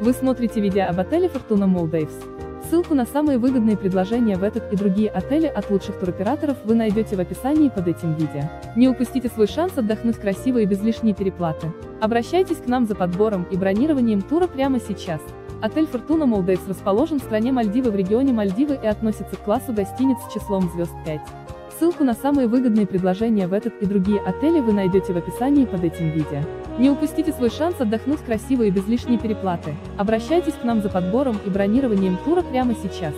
Вы смотрите видео об отеле Fortuna Maldives. Ссылку на самые выгодные предложения в этот и другие отели от лучших туроператоров вы найдете в описании под этим видео. Не упустите свой шанс отдохнуть красиво и без лишней переплаты. Обращайтесь к нам за подбором и бронированием тура прямо сейчас. Отель Fortuna Maldives расположен в стране Мальдивы в регионе Мальдивы и относится к классу гостиниц с числом звезд 5. Ссылку на самые выгодные предложения в этот и другие отели вы найдете в описании под этим видео. Не упустите свой шанс отдохнуть красиво и без лишней переплаты. Обращайтесь к нам за подбором и бронированием тура прямо сейчас.